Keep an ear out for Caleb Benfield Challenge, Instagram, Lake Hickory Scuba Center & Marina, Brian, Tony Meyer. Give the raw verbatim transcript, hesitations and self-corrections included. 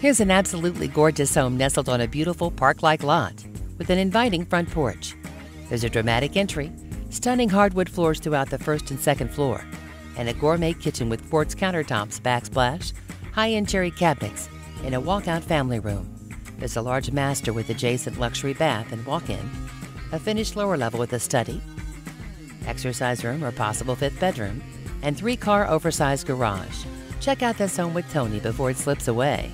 Here's an absolutely gorgeous home nestled on a beautiful park-like lot with an inviting front porch. There's a dramatic entry, stunning hardwood floors throughout the first and second floor, and a gourmet kitchen with quartz countertops, backsplash, high-end cherry cabinets, and a walkout family room. There's a large master with adjacent luxury bath and walk-in, a finished lower level with a study, exercise room or possible fifth bedroom, and three-car oversized garage. Check out this home with Tony before it slips away.